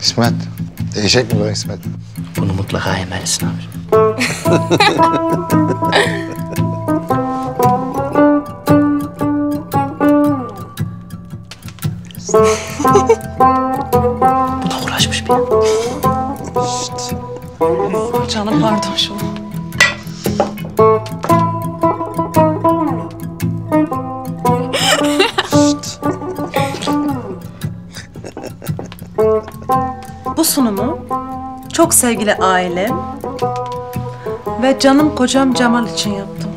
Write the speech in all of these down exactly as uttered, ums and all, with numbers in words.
İsmet, değişecek mi bu İsmet? Bunu mutlaka yemelisin abi. Buna uğraşmış bir. Şşt. Canım pardon şu an. Bu sunumu çok sevgili ailem ve canım kocam Cemal için yaptım.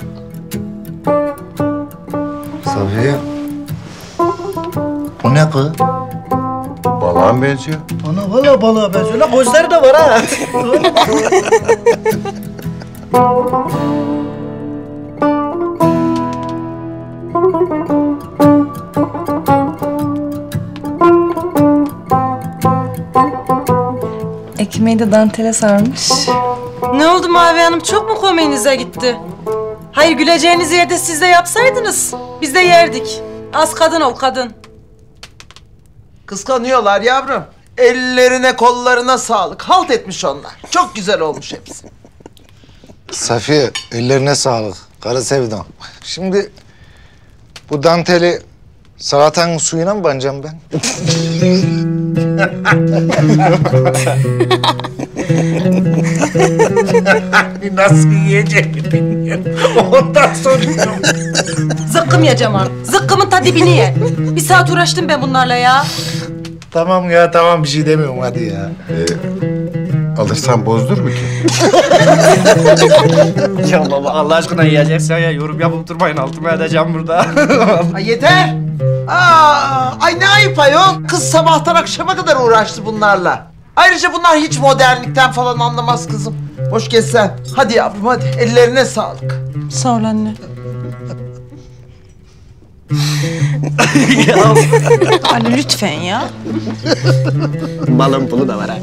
Safiye, bu ne kız? Balığa mı benziyor? Ana valla balığa benziyor. La gözleri de var ha. Ekmeği de dantele sarmış. Ne oldu Mavi Hanım? Çok mu komiğinize gitti? Hayır, güleceğiniz yerde siz de yapsaydınız. Biz de yerdik. Az kadın ol kadın. Kıskanıyorlar yavrum. Ellerine kollarına sağlık. Halt etmiş onlar. Çok güzel olmuş hepsi. Safiye, ellerine sağlık. Karı sevdam. Şimdi bu danteli salatanın suyuna mı banacağım ben? Nasıl yiyeceğimi bilmiyorum. Ondan soruyorum. Zıkkım ye Cemal. Zıkkımın ta dibini ye. Bir saat uğraştım ben bunlarla ya. Tamam ya, tamam. Bir şey demiyorum hadi ya. Ee, alırsan bozdur mu ki? Ya baba, Allah aşkına yiyeceksen ya. Yorum yapıp durmayın. Altıma edeceğim burada. Ay yeter! Aa, ay ne ayıp ayol. Kız sabahtan akşama kadar uğraştı bunlarla. Ayrıca bunlar hiç modernlikten falan anlamaz kızım. Hoş gelsen. Hadi yavrum hadi. Ellerine sağlık. Sağ ol anne. Anne lütfen ya. Balın pulu da var ha.